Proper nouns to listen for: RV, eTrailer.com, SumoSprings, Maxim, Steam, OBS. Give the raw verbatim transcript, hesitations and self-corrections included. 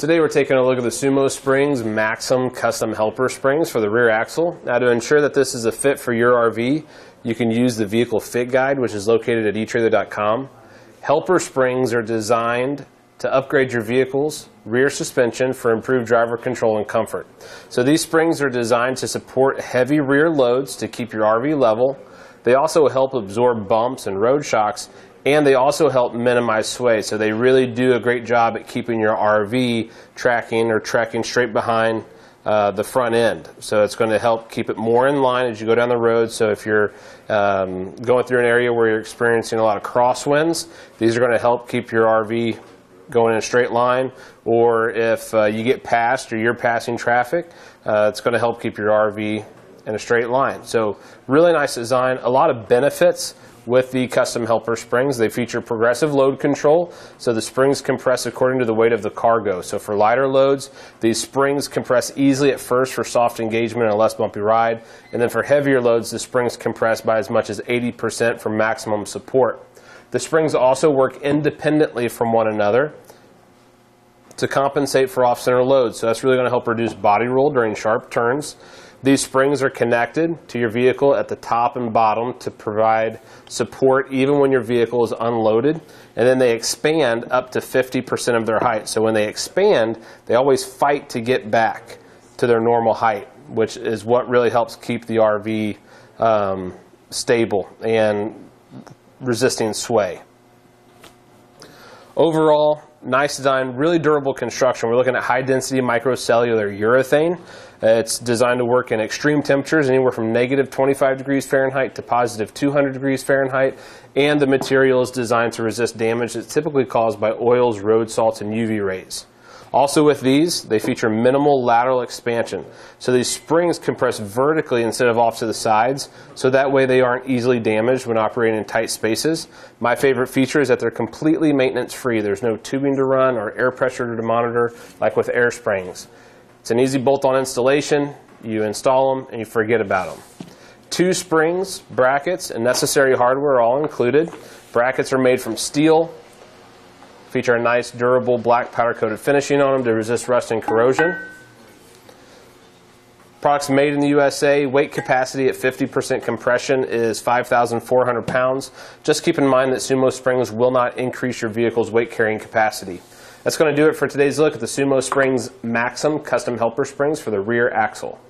Today we're taking a look at the SumoSprings Maxim Custom Helper Springs for the rear axle. Now, to ensure that this is a fit for your R V, you can use the Vehicle Fit Guide, which is located at e Trailer dot com. Helper springs are designed to upgrade your vehicle's rear suspension for improved driver control and comfort. So these springs are designed to support heavy rear loads to keep your R V level. They also help absorb bumps and road shocks, and they also help minimize sway, so they really do a great job at keeping your R V tracking or trekking straight behind uh, the front end. So it's going to help keep it more in line as you go down the road. So if you're um, going through an area where you're experiencing a lot of crosswinds, these are going to help keep your R V going in a straight line, or if uh, you get past or you're passing traffic, uh, it's going to help keep your R V in a straight line. So really nice design, a lot of benefits with the custom helper springs. They feature progressive load control, so the springs compress according to the weight of the cargo. So for lighter loads, these springs compress easily at first for soft engagement and a less bumpy ride, and then for heavier loads, the springs compress by as much as eighty percent for maximum support. The springs also work independently from one another to compensate for off-center loads, so that's really going to help reduce body roll during sharp turns. These springs are connected to your vehicle at the top and bottom to provide support even when your vehicle is unloaded, and then they expand up to fifty percent of their height. So when they expand, they always fight to get back to their normal height, which is what really helps keep the R V um, stable and resisting sway. Overall, nice design, really durable construction. We're looking at high-density microcellular urethane. It's designed to work in extreme temperatures, anywhere from negative twenty-five degrees Fahrenheit to positive two hundred degrees Fahrenheit, and the material is designed to resist damage that's typically caused by oils, road salts, and U V rays. Also with these, they feature minimal lateral expansion. So these springs compress vertically instead of off to the sides, so that way they aren't easily damaged when operating in tight spaces. My favorite feature is that they're completely maintenance-free. There's no tubing to run or air pressure to monitor, like with air springs. It's an easy bolt-on installation. You install them and you forget about them. Two springs, brackets, and necessary hardware are all included. Brackets are made from steel, feature a nice durable black powder coated finishing on them to resist rust and corrosion. Products made in the U S A, weight capacity at fifty percent compression is five thousand four hundred pounds. Just keep in mind that Sumo Springs will not increase your vehicle's weight carrying capacity. That's going to do it for today's look at the Sumo Springs Maxim Custom Helper Springs for the rear axle.